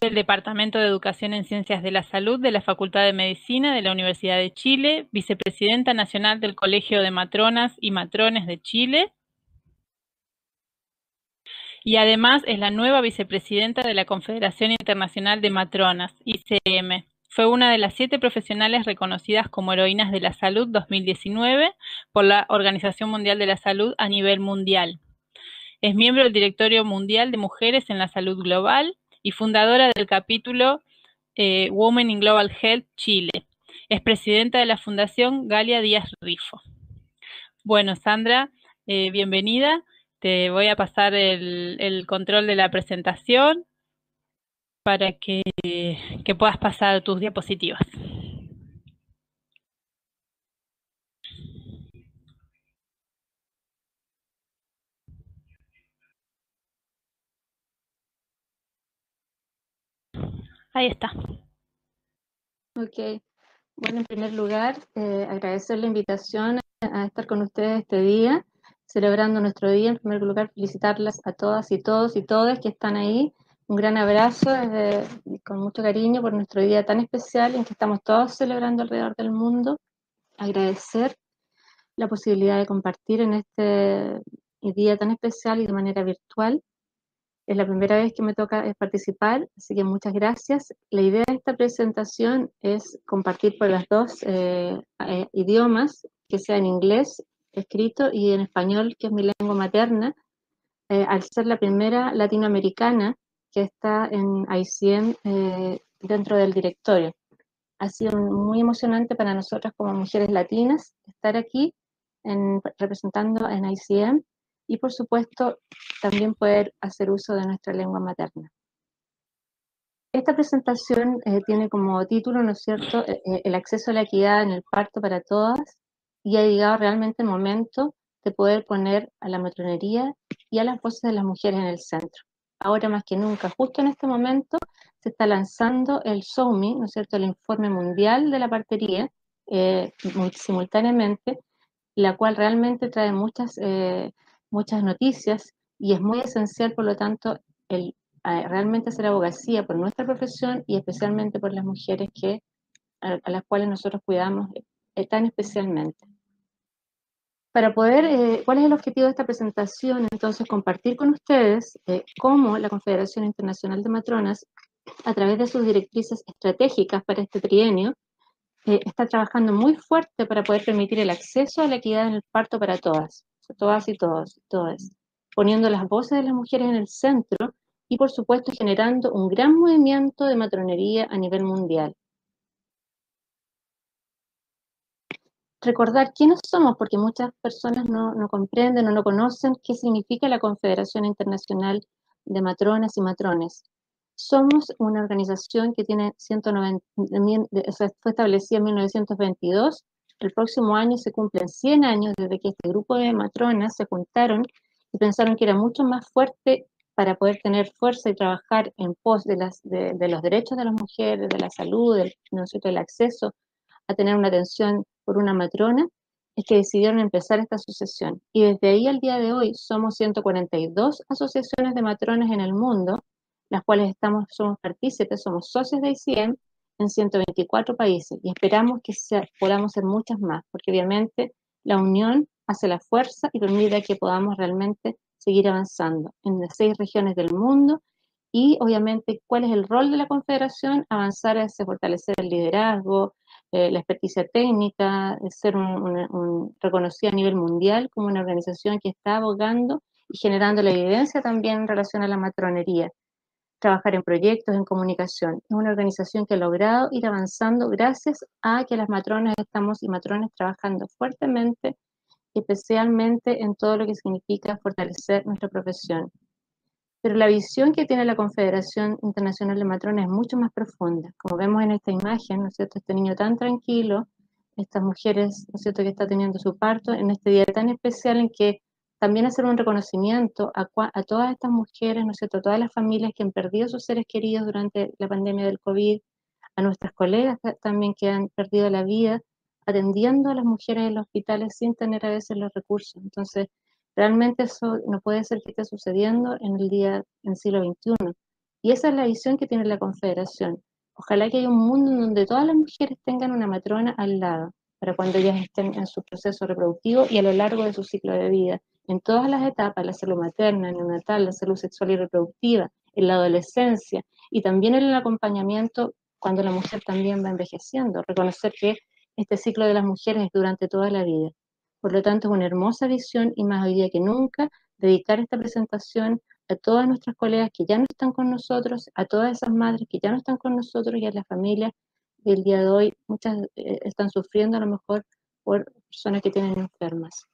del Departamento de Educación en Ciencias de la Salud de la Facultad de Medicina de la Universidad de Chile, Vicepresidenta Nacional del Colegio de Matronas y Matrones de Chile, y además es la nueva vicepresidenta de la Confederación Internacional de Matronas, ICIEM. Fue una de las 7 profesionales reconocidas como heroínas de la salud 2019 por la Organización Mundial de la Salud a nivel mundial. Es miembro del Directorio Mundial de Mujeres en la Salud Global y fundadora del capítulo Women in Global Health Chile. Es presidenta de la Fundación Galia Díaz Rifo. Bueno, Sandra, bienvenida. Te voy a pasar el control de la presentación para que puedas pasar tus diapositivas. Ahí está. Ok. Bueno, en primer lugar, agradecer la invitación a estar con ustedes este día, celebrando nuestro día. En primer lugar, felicitarlas a todas y todos y todas que están ahí. Un gran abrazo con mucho cariño por nuestro día tan especial en que estamos todos celebrando alrededor del mundo. Agradecer la posibilidad de compartir en este día tan especial y de manera virtual. Es la primera vez que me toca participar, así que muchas gracias. La idea de esta presentación es compartir por los dos idiomas, que sea en inglés escrito y en español, que es mi lengua materna, al ser la primera latinoamericana que está en ICIEM dentro del directorio. Ha sido muy emocionante para nosotras como mujeres latinas estar aquí representando en ICIEM y, por supuesto, también poder hacer uso de nuestra lengua materna. Esta presentación tiene como título, ¿no es cierto?, el acceso a la equidad en el parto para todas, y ha llegado realmente el momento de poder poner a la matronería y a las voces de las mujeres en el centro. Ahora más que nunca, justo en este momento, se está lanzando el SOMI, ¿no es cierto?, el Informe Mundial de la Partería, simultáneamente, la cual realmente trae muchas noticias y es muy esencial, por lo tanto, el realmente hacer abogacía por nuestra profesión y especialmente por las mujeres a las cuales nosotros cuidamos tan especialmente. Para poder, ¿cuál es el objetivo de esta presentación? Entonces, compartir con ustedes cómo la Confederación Internacional de Matronas, a través de sus directrices estratégicas para este trienio, está trabajando muy fuerte para poder permitir el acceso a la equidad en el parto para todas, todas y todos, todas, poniendo las voces de las mujeres en el centro y, por supuesto, generando un gran movimiento de matronería a nivel mundial. Recordar quiénes somos, porque muchas personas no comprenden o no conocen qué significa la Confederación Internacional de Matronas y Matrones. Somos una organización que tiene 190, fue establecida en 1922, el próximo año se cumplen 100 años desde que este grupo de matronas se juntaron y pensaron que era mucho más fuerte para poder tener fuerza y trabajar en pos de los derechos de las mujeres, de la salud, ¿no es cierto?, del acceso a tener una atención por una matrona, es que decidieron empezar esta asociación. Y desde ahí al día de hoy somos 142 asociaciones de matronas en el mundo, las cuales somos partícipes, somos socios de ICIEM en 124 países y esperamos que podamos ser muchas más, porque obviamente la unión hace la fuerza y permite que podamos realmente seguir avanzando en las 6 regiones del mundo. Y obviamente, ¿cuál es el rol de la Confederación? Avanzar es fortalecer el liderazgo, la experticia técnica, ser reconocida a nivel mundial como una organización que está abogando y generando la evidencia también en relación a la matronería. Trabajar en proyectos, en comunicación. Es una organización que ha logrado ir avanzando gracias a que las matronas y matrones trabajando fuertemente, especialmente en todo lo que significa fortalecer nuestra profesión. Pero la visión que tiene la Confederación Internacional de Matronas es mucho más profunda. Como vemos en esta imagen, ¿no es cierto?, este niño tan tranquilo, estas mujeres, ¿no es cierto?, que está teniendo su parto en este día tan especial en que también hacer un reconocimiento a todas estas mujeres, ¿no es cierto?, a todas las familias que han perdido sus seres queridos durante la pandemia del COVID, a nuestras colegas también que han perdido la vida, atendiendo a las mujeres en los hospitales sin tener a veces los recursos. Entonces, realmente eso no puede ser que esté sucediendo en el siglo XXI. Y esa es la visión que tiene la Confederación. Ojalá que haya un mundo en donde todas las mujeres tengan una matrona al lado, para cuando ellas estén en su proceso reproductivo y a lo largo de su ciclo de vida, en todas las etapas, la salud materna, neonatal, la salud sexual y reproductiva, en la adolescencia, y también en el acompañamiento cuando la mujer también va envejeciendo, reconocer que este ciclo de las mujeres es durante toda la vida. Por lo tanto, es una hermosa visión, y más hoy día que nunca, dedicar esta presentación a todas nuestras colegas que ya no están con nosotros, a todas esas madres que ya no están con nosotros, y a las familias del día de hoy, muchas están sufriendo a lo mejor por personas que tienen enfermas.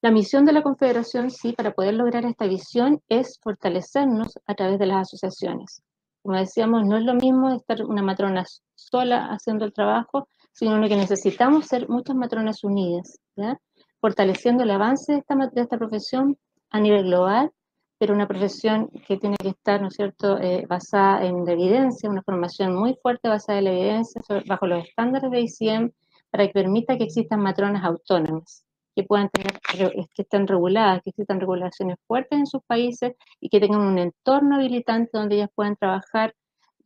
La misión de la Confederación, sí, para poder lograr esta visión, es fortalecernos a través de las asociaciones. Como decíamos, no es lo mismo estar una matrona sola haciendo el trabajo, sino que necesitamos ser muchas matronas unidas, ¿ya? Fortaleciendo el avance de esta profesión a nivel global, pero una profesión que tiene que estar, ¿no es cierto?, basada en la evidencia, una formación muy fuerte basada en la evidencia, bajo los estándares de ICIEM, para que permita que existan matronas autónomas, que puedan tener, que estén reguladas, que existan regulaciones fuertes en sus países y que tengan un entorno habilitante donde ellas puedan trabajar,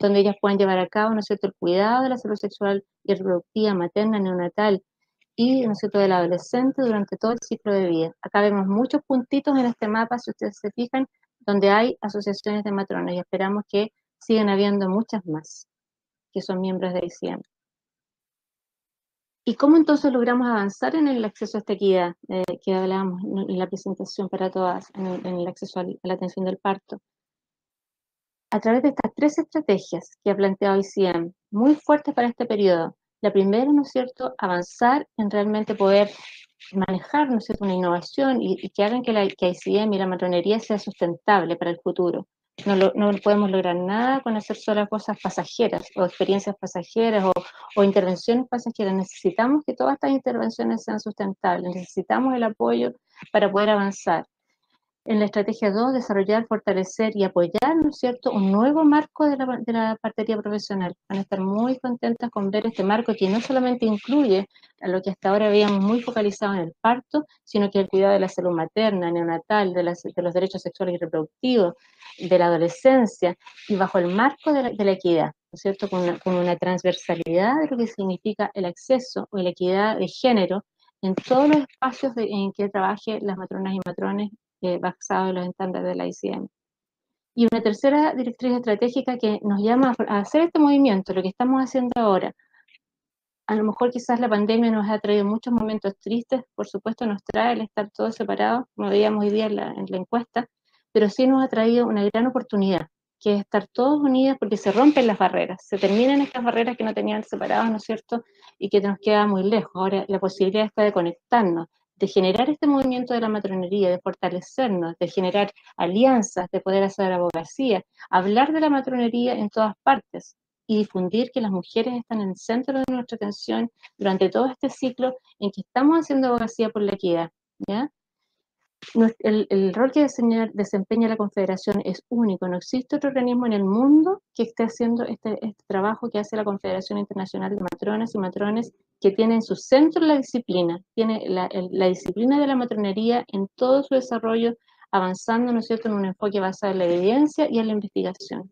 donde ellas puedan llevar a cabo, ¿no es cierto?, el cuidado de la salud sexual y reproductiva, materna, neonatal, y, ¿no es cierto?, del adolescente durante todo el ciclo de vida. Acá vemos muchos puntitos en este mapa, si ustedes se fijan, donde hay asociaciones de matronas, y esperamos que sigan habiendo muchas más que son miembros de ICIEM. ¿Y cómo entonces logramos avanzar en el acceso a esta equidad que hablábamos en la presentación para todas, en el acceso a la atención del parto? A través de estas tres estrategias que ha planteado ICIEM, muy fuertes para este periodo. La primera, ¿no es cierto?, avanzar en realmente poder manejar, ¿no es cierto?, una innovación y que hagan que ICIEM y la matronería sea sustentable para el futuro. No podemos lograr nada con hacer solo cosas pasajeras o experiencias pasajeras o intervenciones pasajeras. Necesitamos que todas estas intervenciones sean sustentables, necesitamos el apoyo para poder avanzar. En la estrategia 2, desarrollar, fortalecer y apoyar, ¿no es cierto?, un nuevo marco de la partería profesional. Van a estar muy contentas con ver este marco que no solamente incluye a lo que hasta ahora habíamos muy focalizado en el parto, sino que el cuidado de la salud materna, neonatal, de los derechos sexuales y reproductivos, de la adolescencia, y bajo el marco de la equidad, ¿no es cierto?, con una transversalidad de lo que significa el acceso o la equidad de género en todos los espacios en que trabajen las matronas y matrones, basado en los estándares de la ICIEM. Y una tercera directriz estratégica que nos llama a hacer este movimiento, lo que estamos haciendo ahora. A lo mejor quizás la pandemia nos ha traído muchos momentos tristes, por supuesto nos trae el estar todos separados, como veíamos hoy día en la encuesta, pero sí nos ha traído una gran oportunidad, que es estar todos unidos porque se rompen las barreras, se terminan estas barreras que no tenían separados, ¿no es cierto?, y que nos queda muy lejos. Ahora la posibilidad está de conectarnos, de generar este movimiento de la matronería, de fortalecernos, de generar alianzas, de poder hacer abogacía, hablar de la matronería en todas partes y difundir que las mujeres están en el centro de nuestra atención durante todo este ciclo en que estamos haciendo abogacía por la equidad, ¿ya? El rol que desempeña la Confederación es único, no existe otro organismo en el mundo que esté haciendo este trabajo que hace la Confederación Internacional de Matronas y Matrones, que tiene en su centro la disciplina, tiene la disciplina de la matronería en todo su desarrollo, avanzando, ¿no es cierto?, en un enfoque basado en la evidencia y en la investigación.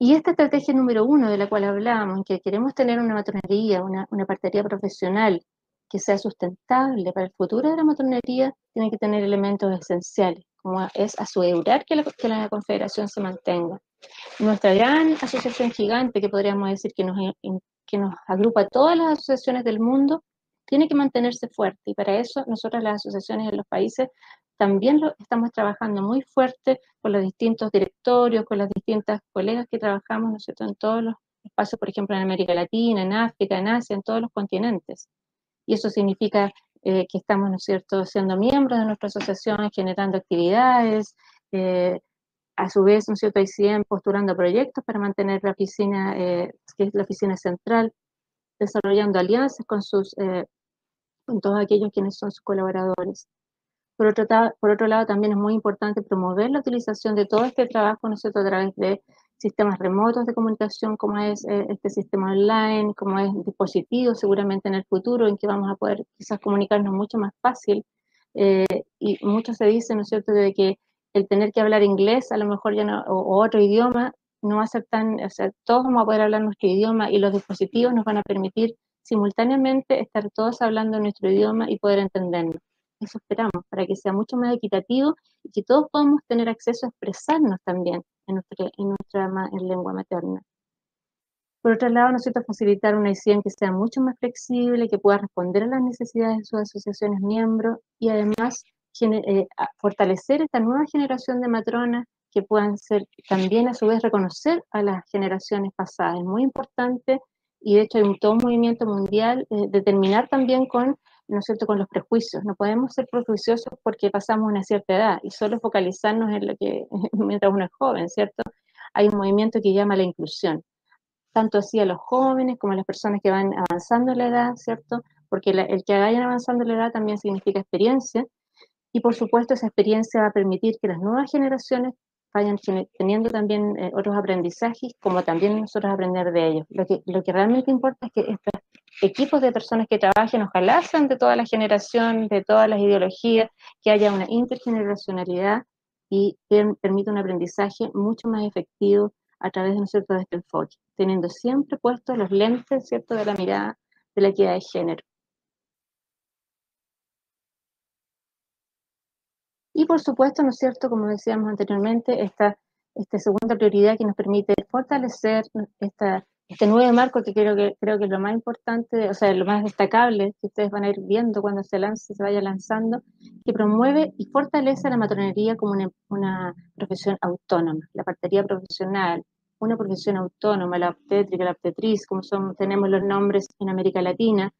Y esta estrategia número 1 de la cual hablábamos, que queremos tener una matronería, una partería profesional que sea sustentable para el futuro de la matronería, tiene que tener elementos esenciales, como es asegurar que la Confederación se mantenga. Nuestra gran asociación gigante, que podríamos decir que nos agrupa a todas las asociaciones del mundo, tiene que mantenerse fuerte, y para eso nosotras las asociaciones en los países también estamos trabajando muy fuerte con los distintos directorios, con las distintas colegas que trabajamos, ¿no es cierto?, en todos los espacios, por ejemplo, en América Latina, en África, en Asia, en todos los continentes. Y eso significa que estamos, ¿no es cierto?, siendo miembros de nuestra asociación, generando actividades, a su vez, ¿no es cierto?, ICIEM postulando proyectos para mantener la oficina, que es la oficina central, desarrollando alianzas con todos aquellos quienes son sus colaboradores. Por otro lado, también es muy importante promover la utilización de todo este trabajo, ¿no es cierto?, a través de sistemas remotos de comunicación, como es este sistema online, como es dispositivos, seguramente en el futuro, en que vamos a poder quizás comunicarnos mucho más fácil y mucho se dice, ¿no es cierto?, de que el tener que hablar inglés, a lo mejor ya no, o otro idioma, no va a ser tan, o sea, todos vamos a poder hablar nuestro idioma y los dispositivos nos van a permitir simultáneamente estar todos hablando nuestro idioma y poder entendernos. Eso esperamos, para que sea mucho más equitativo y que todos podamos tener acceso a expresarnos también en nuestra lengua materna. Por otro lado, nosotros facilitar una ICIEM que sea mucho más flexible, que pueda responder a las necesidades de sus asociaciones miembros y además fortalecer esta nueva generación de matronas que puedan ser también a su vez reconocer a las generaciones pasadas. Es muy importante y de hecho hay todo un movimiento mundial de terminar también con, ¿no es cierto?, con los prejuicios. No podemos ser prejuiciosos porque pasamos una cierta edad y solo focalizarnos en lo que mientras uno es joven, ¿cierto? Hay un movimiento que llama la inclusión, tanto así a los jóvenes como a las personas que van avanzando en la edad, ¿cierto? Porque el que vayan avanzando en la edad también significa experiencia y por supuesto esa experiencia va a permitir que las nuevas generaciones vayan teniendo también otros aprendizajes, como también nosotros aprender de ellos. Lo que realmente importa es que estos equipos de personas que trabajen, ojalá sean de toda la generación, de todas las ideologías, que haya una intergeneracionalidad y que permita un aprendizaje mucho más efectivo a través de, ¿no es cierto?, de este enfoque, teniendo siempre puestos los lentes, ¿cierto?, de la mirada de la equidad de género. Y por supuesto, ¿no es cierto?, como decíamos anteriormente, esta segunda prioridad que nos permite fortalecer este nuevo marco que creo que es lo más importante, o sea, lo más destacable que ustedes van a ir viendo cuando se vaya lanzando, que promueve y fortalece la matronería como una profesión autónoma, la partería profesional, una profesión autónoma, la obstétrica, la obstetriz, como tenemos los nombres en América Latina,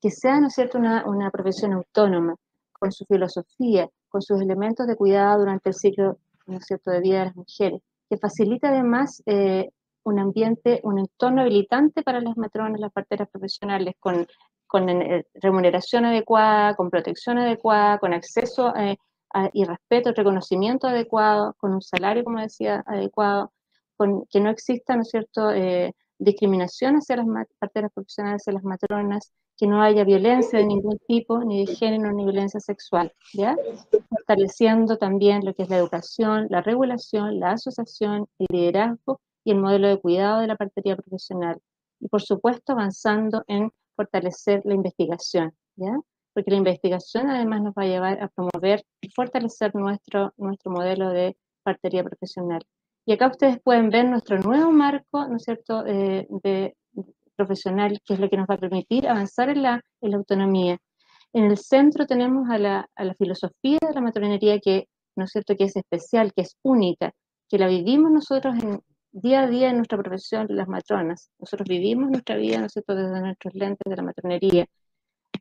que sea, ¿no es cierto?, una profesión autónoma, con su filosofía, con sus elementos de cuidado durante el ciclo, ¿no es cierto?, de vida de las mujeres, que facilita además un ambiente, un entorno habilitante para las matronas, las parteras profesionales, con remuneración adecuada, con protección adecuada, con acceso y respeto, reconocimiento adecuado, con un salario, como decía, adecuado, con que no exista, ¿no es cierto?, discriminación hacia las parteras profesionales, hacia las matronas, que no haya violencia de ningún tipo, ni de género, ni violencia sexual, ¿ya? Fortaleciendo también lo que es la educación, la regulación, la asociación, el liderazgo y el modelo de cuidado de la partería profesional. Y por supuesto avanzando en fortalecer la investigación, ¿ya? Porque la investigación además nos va a llevar a promover y fortalecer nuestro modelo de partería profesional. Y acá ustedes pueden ver nuestro nuevo marco, ¿no es cierto?, de profesional, que es lo que nos va a permitir avanzar en la autonomía. En el centro tenemos a la filosofía de la matronería que, ¿no es cierto?, que es especial, que es única, que la vivimos nosotros día a día en nuestra profesión, las matronas. Nosotros vivimos nuestra vida, ¿no es cierto?, desde nuestros lentes de la matronería,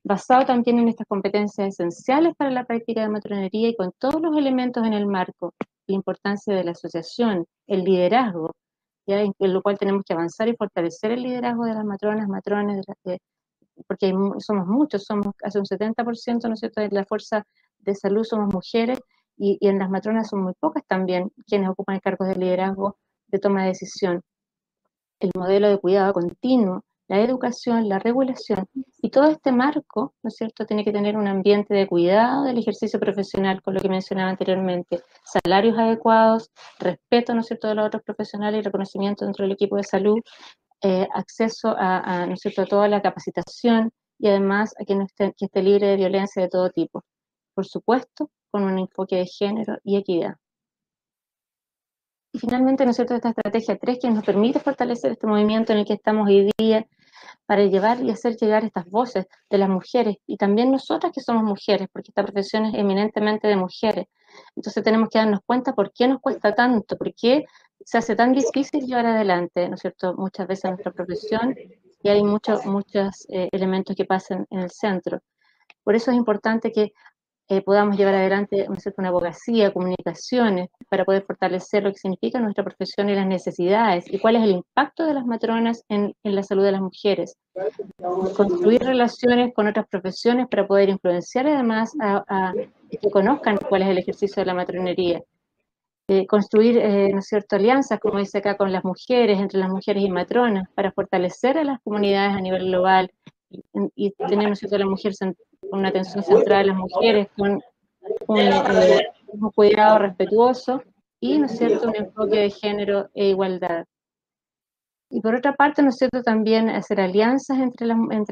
basado también en estas competencias esenciales para la práctica de matronería y con todos los elementos en el marco, la importancia de la asociación, el liderazgo, ¿ya? En lo cual tenemos que avanzar y fortalecer el liderazgo de las matrones, porque somos muchos, somos hace un 70%, ¿no es cierto?, de la fuerza de salud somos mujeres, y en las matronas son muy pocas también quienes ocupan cargos de liderazgo, de toma de decisión. El modelo de cuidado continuo, la educación, la regulación, y todo este marco, ¿no es cierto?, tiene que tener un ambiente de cuidado del ejercicio profesional, con lo que mencionaba anteriormente, salarios adecuados, respeto, ¿no es cierto?, de los otros profesionales y reconocimiento dentro del equipo de salud, acceso a ¿no es cierto?, a toda la capacitación y además a que esté libre de violencia de todo tipo. Por supuesto, con un enfoque de género y equidad. Y finalmente, ¿no es cierto?, esta estrategia 3 que nos permite fortalecer este movimiento en el que estamos hoy día para llevar y hacer llegar estas voces de las mujeres y también nosotras que somos mujeres, porque esta profesión es eminentemente de mujeres. Entonces tenemos que darnos cuenta por qué nos cuesta tanto, por qué se hace tan difícil llevar adelante, ¿no es cierto?, muchas veces nuestra profesión y hay muchos elementos que pasan en el centro. Por eso es importante que podamos llevar adelante una abogacía, comunicaciones, para poder fortalecer lo que significa nuestra profesión y las necesidades, y cuál es el impacto de las matronas en la salud de las mujeres. Construir relaciones con otras profesiones para poder influenciar además a que conozcan cuál es el ejercicio de la matronería. Construir, ¿no es cierto?, alianzas, como dice acá, con las mujeres, entre las mujeres y matronas, para fortalecer a las comunidades a nivel global, y tener, ¿no es cierto?, la mujer central, con una atención central a las mujeres, con con un cuidado respetuoso y, ¿no es cierto?, un enfoque de género e igualdad. Y por otra parte, ¿no es cierto?, también hacer alianzas entre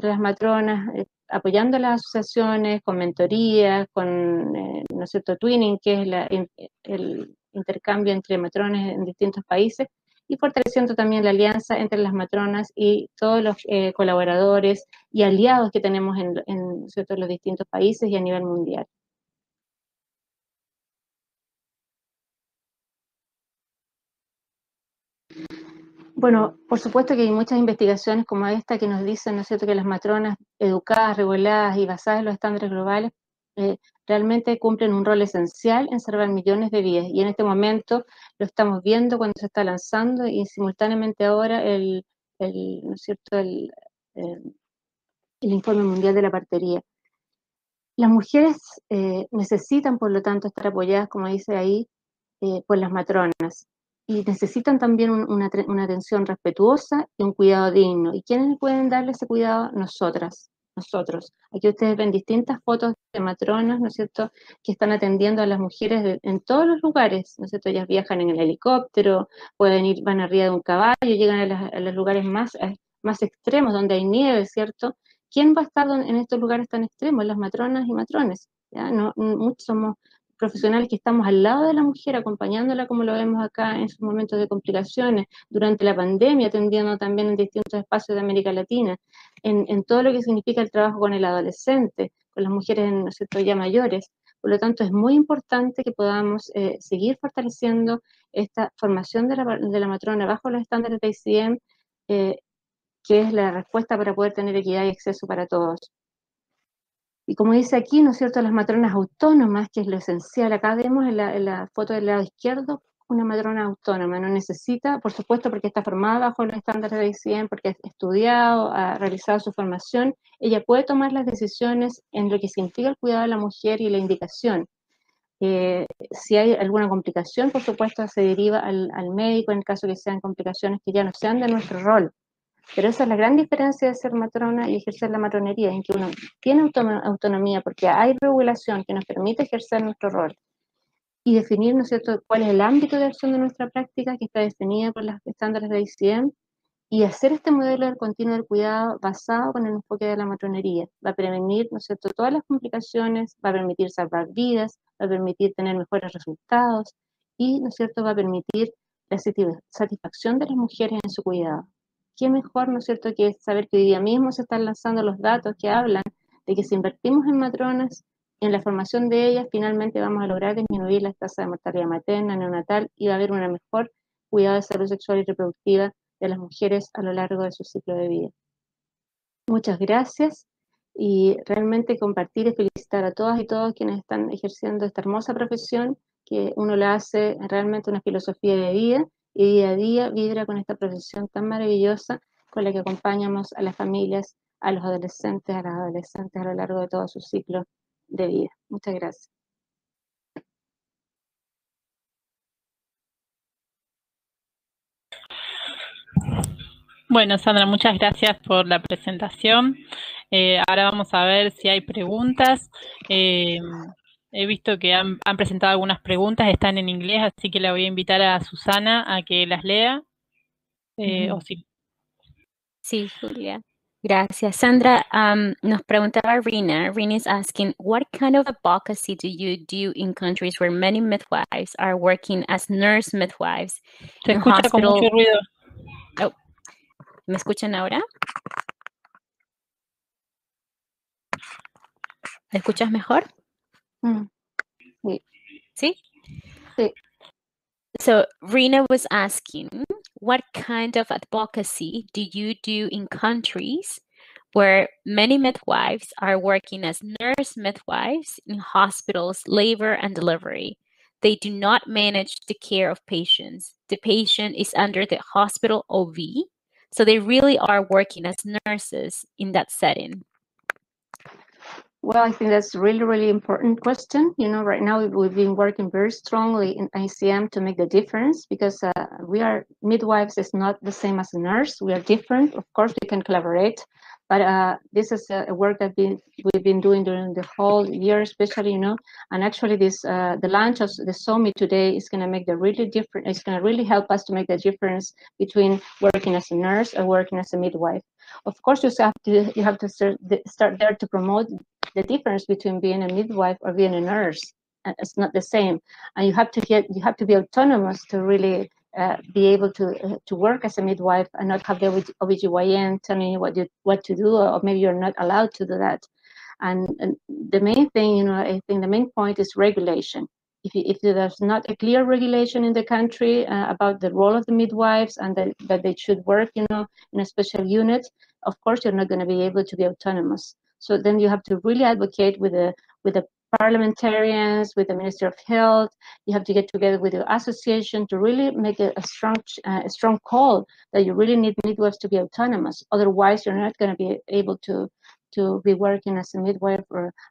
las matronas, apoyando a las asociaciones, con mentorías, con, ¿no es cierto?, twinning, que es el intercambio entre matronas en distintos países, y fortaleciendo también la alianza entre las matronas y todos los colaboradores y aliados que tenemos en, ¿no es cierto?, los distintos países y a nivel mundial. Bueno, por supuesto que hay muchas investigaciones como esta que nos dicen, ¿no es cierto?, que las matronas educadas, reguladas y basadas en los estándares globales realmente cumplen un rol esencial en salvar millones de vidas. Y en este momento lo estamos viendo cuando se está lanzando y simultáneamente ahora ¿no es cierto?, el Informe Mundial de la Partería. Las mujeres necesitan, por lo tanto, estar apoyadas, como dice ahí, por las matronas. Y necesitan también una atención respetuosa y un cuidado digno. ¿Y quiénes pueden darle ese cuidado? Nosotras, nosotros. Aquí ustedes ven distintas fotos de matronas, ¿no es cierto?, que están atendiendo a las mujeres en todos los lugares, ¿no es cierto? Ellas viajan en el helicóptero, pueden ir, van arriba de un caballo, llegan a los lugares más extremos, donde hay nieve, ¿cierto? ¿Quién va a estar en estos lugares tan extremos? Las matronas y matrones, ¿ya? No, muchos somos profesionales que estamos al lado de la mujer, acompañándola, como lo vemos acá en sus momentos de complicaciones, durante la pandemia, atendiendo también en distintos espacios de América Latina, en todo lo que significa el trabajo con el adolescente, con las mujeres, ¿no es cierto?, ya mayores. Por lo tanto, es muy importante que podamos seguir fortaleciendo esta formación de la matrona bajo los estándares de ICIEM, que es la respuesta para poder tener equidad y acceso para todos. Y como dice aquí, ¿no es cierto?, las matronas autónomas, que es lo esencial. Acá vemos en la foto del lado izquierdo una matrona autónoma. No necesita, por supuesto, porque está formada bajo los estándares de ICIEM, porque ha estudiado, ha realizado su formación. Ella puede tomar las decisiones en lo que significa el cuidado de la mujer y la indicación. Si hay alguna complicación, por supuesto, se deriva al médico en el caso que sean complicaciones que ya no sean de nuestro rol. Pero esa es la gran diferencia de ser matrona y ejercer la matronería, en que uno tiene autonomía porque hay regulación que nos permite ejercer nuestro rol y definir, ¿no es cierto?, cuál es el ámbito de acción de nuestra práctica, que está definida por los estándares de ICIEM, y hacer este modelo del continuo del cuidado basado con el enfoque de la matronería. Va a prevenir, ¿no es cierto?, todas las complicaciones, va a permitir salvar vidas, va a permitir tener mejores resultados y, ¿no es cierto?, va a permitir la satisfacción de las mujeres en su cuidado. Qué mejor, ¿no es cierto?, que saber que hoy día mismo se están lanzando los datos que hablan de que si invertimos en matronas, en la formación de ellas, finalmente vamos a lograr disminuir la tasa de mortalidad materna, neonatal, y va a haber una mejor cuidado de salud sexual y reproductiva de las mujeres a lo largo de su ciclo de vida. Muchas gracias, y realmente compartir y felicitar a todas y todos quienes están ejerciendo esta hermosa profesión, que uno la hace realmente una filosofía de vida, y día a día vibra con esta profesión tan maravillosa con la que acompañamos a las familias, a los adolescentes, a las adolescentes a lo largo de todo su ciclo de vida. Muchas gracias. Bueno, Sandra, muchas gracias por la presentación. Ahora vamos a ver si hay preguntas. He visto que han presentado algunas preguntas, están en inglés, así que la voy a invitar a Susana a que las lea. Sí, Julia. Gracias. Sandra, nos preguntaba Rina. Rina is asking, what kind of advocacy do you do in countries where many midwives are working as nurse midwives? Se escucha hospital... con mucho ruido. Oh. ¿Me escuchan ahora? ¿Me escuchas mejor? Sí. So Rina was asking, what kind of advocacy do you do in countries where many midwives are working as nurse midwives in hospitals, labor and delivery? They do not manage the care of patients. The patient is under the hospital OB, so they really are working as nurses in that setting. Well, I think that's really, really important question. You know, right now we've been working very strongly in ICIEM to make the difference, because we are midwives is not the same as a nurse. We are different. Of course, we can collaborate, but this is a work that we've been doing during the whole year, especially, you know, and actually this the launch of the SOMI today is going to make the really difference. It's going to really help us to make the difference between working as a nurse and working as a midwife. Of course, you have to start there to promote the difference between being a midwife or being a nurse. It's not the same, and you have to be autonomous to really be able to work as a midwife and not have the OBGYN telling you what to do, or maybe you're not allowed to do that. And the main thing, you know, I think the main point is regulation. If there's not a clear regulation in the country about the role of the midwives and that they should work, you know, in a special unit, of course you're not going to be able to be autonomous. So then you have to really advocate with the parliamentarians, with the Ministry of Health. You have to get together with the association to really make a strong call that you really need midwives to be autonomous. Otherwise, you're not going to be able to be working as a midwife,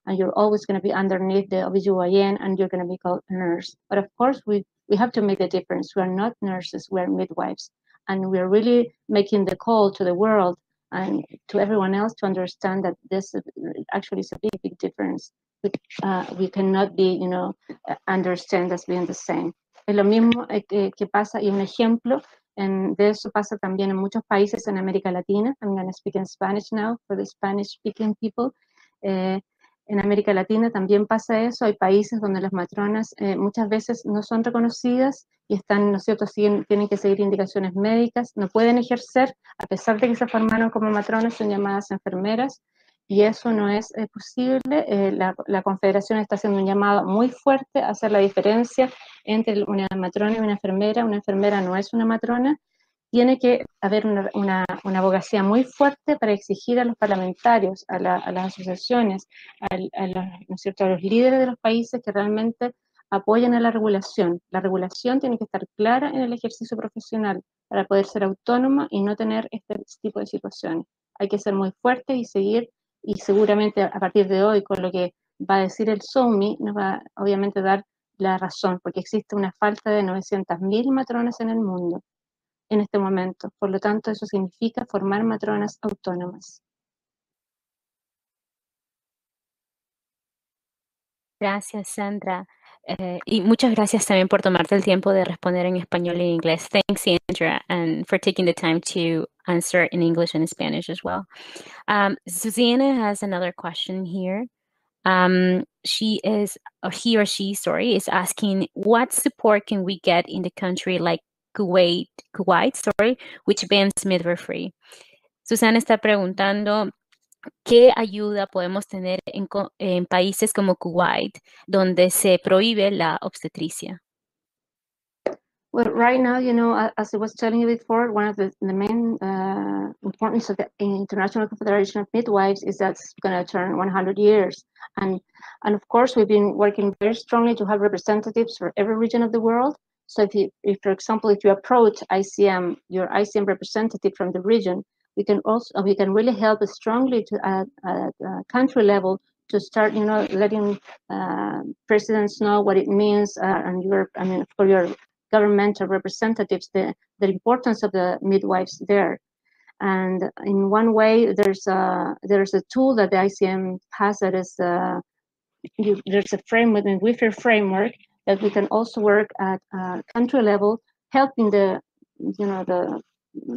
and you're always going to be underneath the OBGYN, and you're going to be called a nurse. But of course, we have to make a difference. We are not nurses, we are midwives. And we are really making the call to the world and to everyone else to understand that this actually is a big, big difference. We cannot be, you know, understand as being the same. Es lo mismo que pasa, y un ejemplo de eso pasa también en muchos países en América Latina. I'm going to speak in Spanish now for the Spanish-speaking people. En América Latina también pasa eso. Hay países donde las matronas muchas veces no son reconocidas y están, ¿no es cierto?, tienen que seguir indicaciones médicas, no pueden ejercer, a pesar de que se formaron como matronas, son llamadas enfermeras, y eso no es posible. La Confederación está haciendo un llamado muy fuerte a hacer la diferencia entre una matrona y una enfermera. Una enfermera no es una matrona. Tiene que haber una abogacía muy fuerte para exigir a los parlamentarios, a las asociaciones, ¿no es cierto?, a los líderes de los países que realmente apoyen a la regulación. La regulación tiene que estar clara en el ejercicio profesional para poder ser autónoma y no tener este tipo de situaciones. Hay que ser muy fuertes y seguir, y seguramente a partir de hoy, con lo que va a decir el SOMI, nos va obviamente a dar la razón, porque existe una falta de 900.000 matronas en el mundo en este momento. Por lo tanto, eso significa formar matronas autónomas. Gracias, Sandra. Y muchas gracias también por tomarte el tiempo de responder en español y en inglés. Thanks, Sandra, and for taking the time to answer in English and Spanish as well. Susanna has another question here. He or she, sorry, is asking, what support can we get in the country like Kuwait, which bans midwifery? Susana está preguntando qué ayuda podemos tener en países como Kuwait, donde se prohíbe la obstetricia. Well, right now, you know, as I was telling you before, one of the main importance of the International Confederation of Midwives is that it's going to turn 100 years. And of course, we've been working very strongly to have representatives for every region of the world. So if, for example, if you approach ICIEM, your ICIEM representative from the region, we can really help strongly to at country level to start, you know, letting presidents know what it means, and for your governmental representatives, the importance of the midwives there. And in one way, there's a tool that the ICIEM has that is there's a framework, a midwifery framework, that we can also work at country level, helping the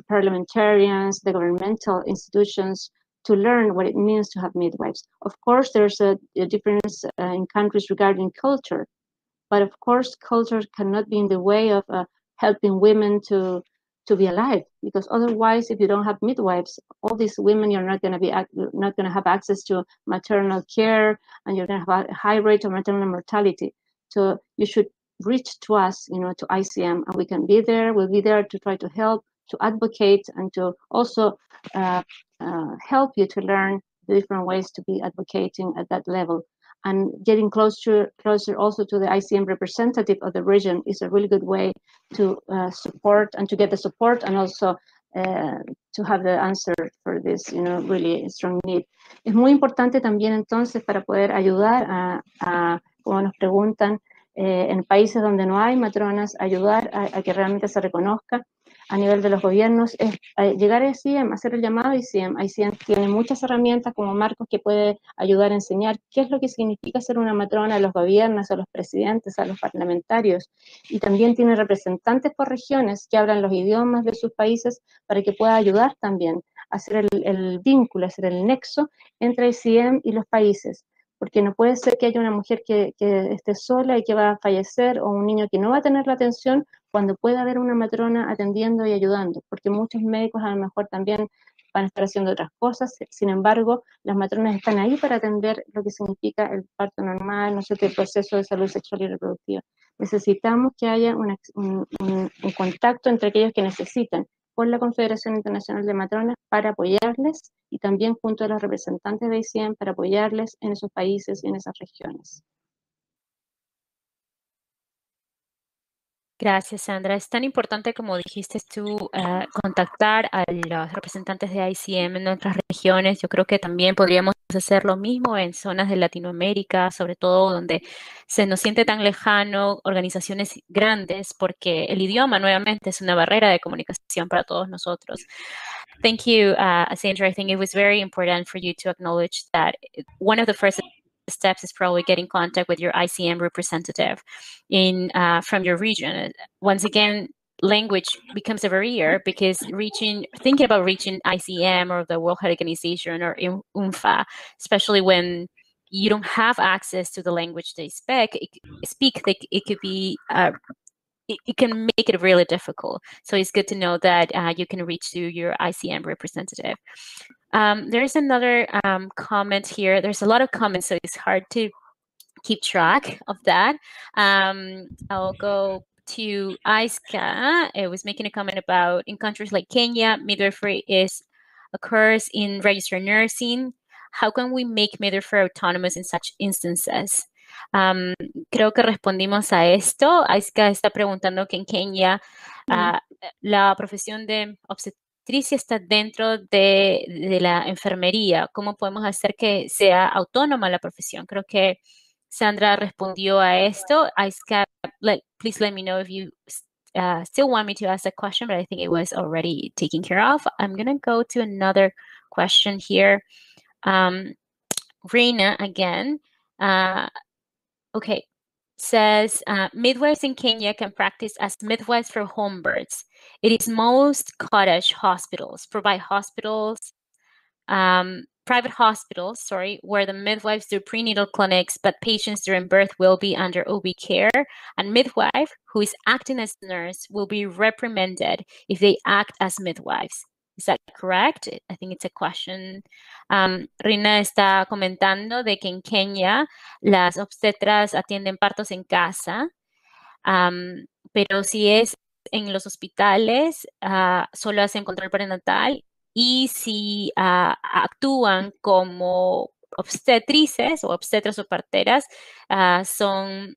parliamentarians, the governmental institutions to learn what it means to have midwives. Of course, there's a difference in countries regarding culture, but of course, culture cannot be in the way of helping women to be alive, because otherwise, if you don't have midwives, all these women, you're not going to have access to maternal care, and you're going to have a high rate of maternal mortality. So you should reach to us, you know, to ICIEM, and we can be there. We'll be there to try to help, to advocate, and to also help you to learn the different ways to be advocating at that level. And getting closer also to the ICIEM representative of the region is a really good way to support and to get the support, and also to have the answer for this, really strong need. Es muy importante también entonces para poder ayudar a como nos preguntan, en países donde no hay matronas, ayudar a que realmente se reconozca a nivel de los gobiernos, es llegar a ICIEM, hacer el llamado a ICIEM. ICIEM tiene muchas herramientas como marcos que puede ayudar a enseñar qué es lo que significa ser una matrona a los gobiernos, a los presidentes, a los parlamentarios. Y también tiene representantes por regiones que hablan los idiomas de sus países para que pueda ayudar también a hacer el vínculo, a hacer el nexo entre ICIEM y los países. Porque no puede ser que haya una mujer que esté sola y que va a fallecer, o un niño que no va a tener la atención, cuando pueda haber una matrona atendiendo y ayudando, porque muchos médicos a lo mejor también van a estar haciendo otras cosas. Sin embargo, las matronas están ahí para atender lo que significa el parto normal, no sé qué, el proceso de salud sexual y reproductiva. Necesitamos que haya un contacto entre aquellos que necesitan, por la Confederación Internacional de Matronas, para apoyarles, y también junto a los representantes de ICIEM para apoyarles en esos países y en esas regiones. Gracias, Sandra. Es tan importante, como dijiste tú, contactar a los representantes de ICIEM en nuestras regiones. Yo creo que también podríamos hacer lo mismo en zonas de Latinoamérica, sobre todo donde se nos siente tan lejano organizaciones grandes, porque el idioma nuevamente es una barrera de comunicación para todos nosotros. Thank you, Sandra. I think it was very important for you to acknowledge that one of the first steps is probably get in contact with your ICIEM representative in from your region. Once again, language becomes a barrier, because thinking about reaching ICIEM or the World Health Organization or UNFA, especially when you don't have access to the language they speak, it could be it can make it really difficult. So it's good to know that you can reach to your ICIEM representative. There is another comment here. There's a lot of comments, so it's hard to keep track of that. I'll go to Aiska. It was making a comment about, in countries like Kenya, midwifery occurs in registered nursing. How can we make midwifery autonomous in such instances? Creo que respondimos a esto. Aiska está preguntando que en Kenia la profesión de obstetricia está dentro de la enfermería. ¿Cómo podemos hacer que sea autónoma la profesión? Creo que Sandra respondió a esto. Aiska, please let me know if you still want me to ask that question, but I think it was already taken care of. I'm going to go to another question here. Rina, again. Okay, says midwives in Kenya can practice as midwives for home births. It is most cottage hospitals, private hospitals, where the midwives do prenatal clinics, but patients during birth will be under OB care, and midwife who is acting as nurse will be reprimanded if they act as midwives. Is that correct? I think it's a question. Rina está comentando de que en Kenia las obstetras atienden partos en casa, pero si es en los hospitales, solo hacen control prenatal, y si actúan como obstetrices o obstetras o parteras, son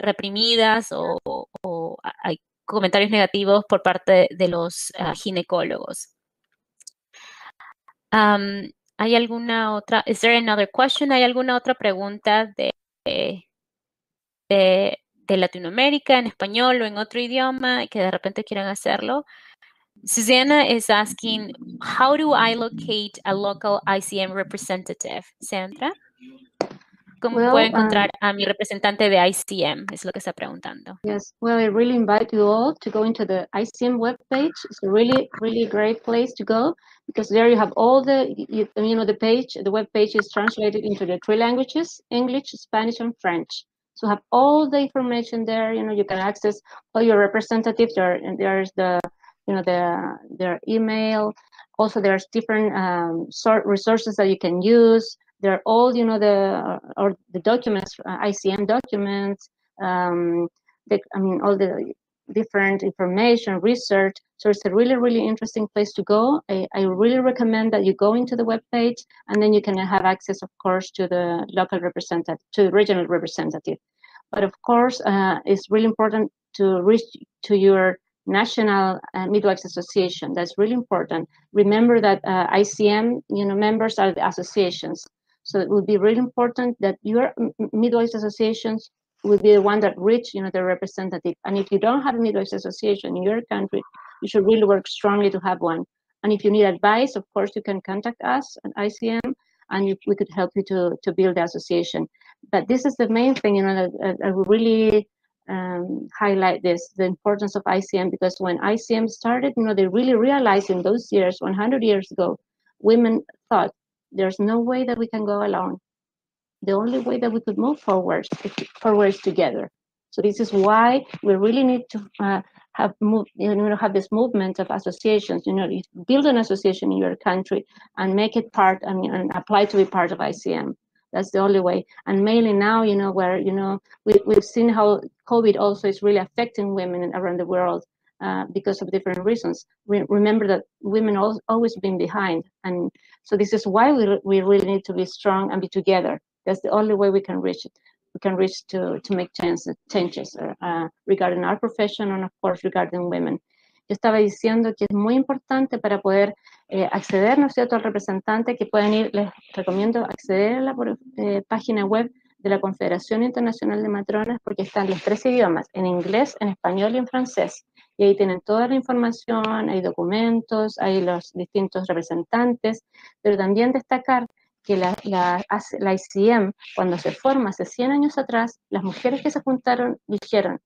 reprimidas o hay comentarios negativos por parte de los ginecólogos. ¿Hay alguna otra? Is there another question? ¿Hay alguna otra pregunta de Latinoamérica en español o en otro idioma que de repente quieran hacerlo? Susana is asking, how do I locate a local ICIEM representative? Sandra, ¿cómo puedo encontrar a mi representante de ICIEM? Es lo que está preguntando. Yes, well, I really invite you all to go into the ICIEM webpage. It's a really, really great place to go, because there you have all the, the page, the webpage is translated into the three languages, English, Spanish, and French. So have all the information there. You can access all your representatives. There's the, their email. Also, there's different resources that you can use. They're all, the documents, ICIEM documents, all the different information, research. So it's a really, really interesting place to go. I really recommend that you go into the webpage, and then you can have access, of course, to the local representative, to the regional representative. But of course, it's really important to reach to your National Midwives Association. That's really important. Remember that ICIEM, you know, members are the associations. So it will be really important that your midwives associations will be the one that reach, you know, the representative. And if you don't have a midwives association in your country, you should really work strongly to have one. And if you need advice, of course, you can contact us at ICIEM, and we could help you to build the association. But this is the main thing, you know, that I really highlight this, the importance of ICIEM, because when ICIEM started, you know, they really realized in those years, 100 years ago, women thought there's no way that we can go alone. The only way that we could move forwards together. So this is why we really need to have this movement of associations. You know, you build an association in your country and make it part and apply to be part of ICIEM. That's the only way. And mainly now, you know, where, you know, we've seen how COVID also is really affecting women around the world because of different reasons. Remember that women always been behind. And so this is why we really need to be strong and be together. That's the only way we can reach it. We can reach to make changes regarding our profession and, of course, regarding women. Yo estaba diciendo que es muy importante para poder acceder, ¿no es cierto?, al representante, que pueden ir, les recomiendo acceder a la página web de la Confederación Internacional de Matronas, porque están los tres idiomas, en inglés, en español y en francés. Y ahí tienen toda la información, hay documentos, hay los distintos representantes, pero también destacar que la ICIEM, cuando se forma hace 100 años atrás, las mujeres que se juntaron dijeron,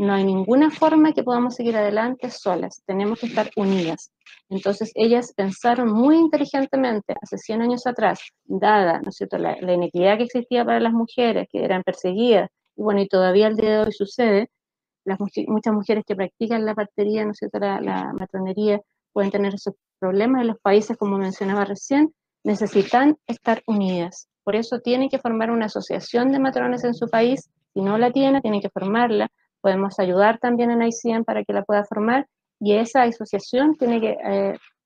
no hay ninguna forma que podamos seguir adelante solas, tenemos que estar unidas. Entonces ellas pensaron muy inteligentemente hace 100 años atrás, dada, ¿no es cierto?, la inequidad que existía para las mujeres, que eran perseguidas, y bueno, y todavía al día de hoy sucede, muchas mujeres que practican la partería, ¿no es cierto?, la matronería, pueden tener esos problemas en los países, como mencionaba recién, necesitan estar unidas. Por eso tienen que formar una asociación de matronas en su país, si no la tienen, tienen que formarla. Podemos ayudar también en ICIEM para que la pueda formar, y esa asociación tiene que,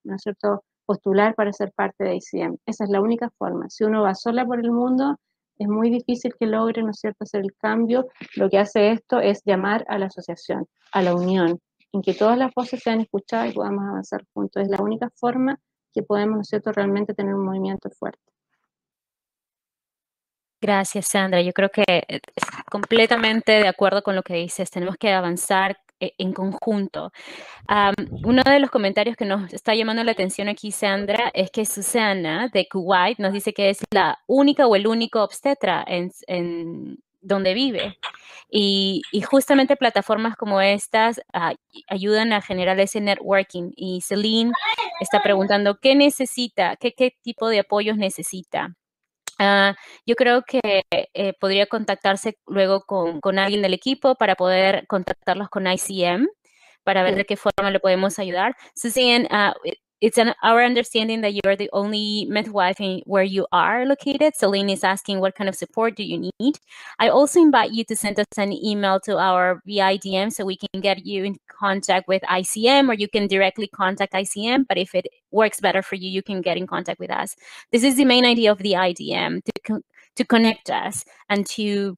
¿no es cierto?, postular para ser parte de ICIEM. Esa es la única forma. Si uno va sola por el mundo, es muy difícil que logre, ¿no es cierto?, hacer el cambio. Lo que hace esto es llamar a la asociación, a la unión, en que todas las voces sean escuchadas y podamos avanzar juntos. Es la única forma que podemos, ¿no es cierto?, realmente tener un movimiento fuerte. Gracias, Sandra. Yo creo que completamente de acuerdo con lo que dices. Tenemos que avanzar en conjunto. Uno de los comentarios que nos está llamando la atención aquí, Sandra, es que Susana de Kuwait nos dice que es la única o el único obstetra en donde vive. Y justamente plataformas como estas ayudan a generar ese networking. Y Celine está preguntando, ¿qué necesita? ¿Qué tipo de apoyos necesita? Yo creo que podría contactarse luego con alguien del equipo para poder contactarlos con ICIEM para ver de qué forma le podemos ayudar. Suzanne, it's our understanding that you are the only midwife where you are located. Celine is asking what kind of support do you need. I also invite you to send us an email to our VIDM so we can get you in contact with ICIEM, or you can directly contact ICIEM, but if it works better for you, you can get in contact with us. This is the main idea of the IDM, to connect us and to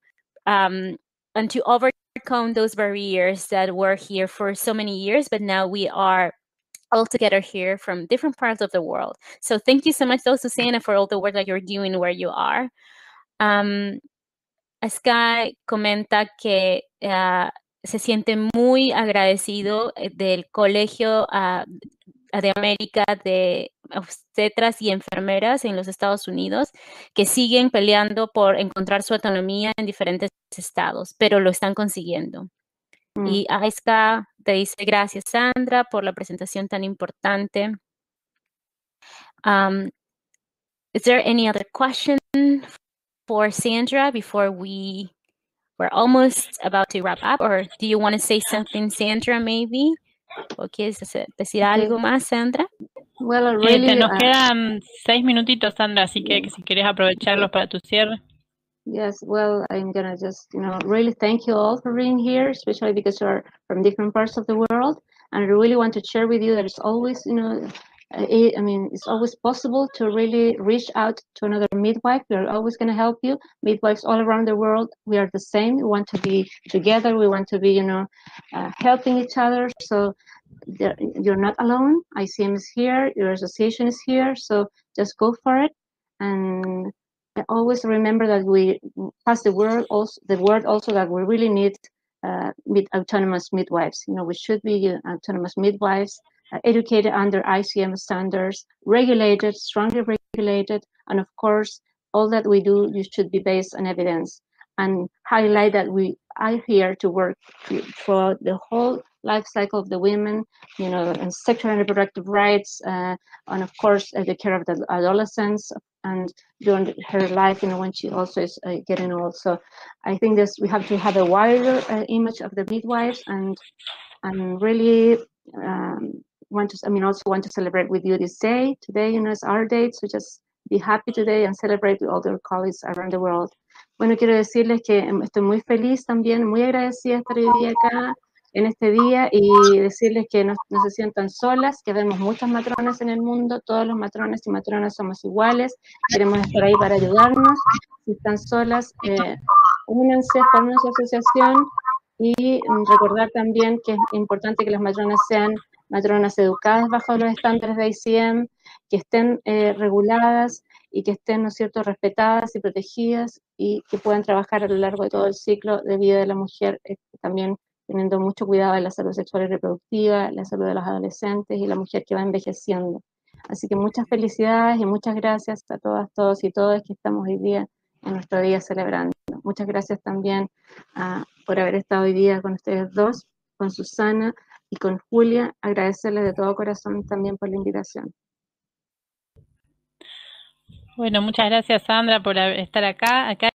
overcome those barriers that were here for so many years, but now we are all together here from different parts of the world. So thank you so much, though, Susana, for all the work that you're doing where you are. Aiska comenta que se siente muy agradecido del Colegio de América de Obstetras y Enfermeras en los Estados Unidos, que siguen peleando por encontrar su autonomía en diferentes estados, pero lo están consiguiendo. Y Aiska te dice gracias, Sandra, por la presentación tan importante. Is there any other question for Sandra before we're almost about to wrap up? Or do you want to say something, Sandra, maybe? ¿O quieres decir algo más, Sandra? Well, really, nos quedan 6 minutitos, Sandra, así que si quieres aprovecharlos para tu cierre. Yes, well, I'm gonna just, you know, really thank you all for being here, especially because you're from different parts of the world, and I really want to share with you that it's always, you know, it's always possible to really reach out to another midwife. We're always going to help you. Midwives all around the world, we are the same. We want to be together. We want to be, helping each other. So you're not alone. ICIEM is here. Your association is here. So just go for it. And always remember that we pass the word also, that we really need autonomous midwives. We should be autonomous midwives. Educated under ICIEM standards, regulated, strongly regulated, and of course, all that we do, you should be based on evidence and highlight that we are here to work for the whole life cycle of the women, and sexual and reproductive rights, and of course, the care of the adolescents and during her life, when she also is getting old. So I think this, we have to have a wider image of the midwives and really want to celebrate with you this day. Today, es our day, so just be happy today and celebrate with all your colleagues around the world. Bueno, quiero decirles que estoy muy feliz también, muy agradecida de estar hoy día acá, en este día, y decirles que no se sientan solas, que vemos muchas matronas en el mundo, todos los matrones y matronas somos iguales, queremos estar ahí para ayudarnos. Si están solas, únanse, formen su asociación, y recordar también que es importante que las matronas sean matronas educadas bajo los estándares de ICIEM, que estén reguladas y que estén, respetadas y protegidas y que puedan trabajar a lo largo de todo el ciclo de vida de la mujer, también teniendo mucho cuidado de la salud sexual y reproductiva, la salud de los adolescentes y la mujer que va envejeciendo. Así que muchas felicidades y muchas gracias a todas, todos y todas que estamos hoy día en nuestro día celebrando. Muchas gracias también por haber estado hoy día con ustedes dos, con Susana y con Julia. Agradecerles de todo corazón también por la invitación. Bueno, muchas gracias, Sandra, por estar acá.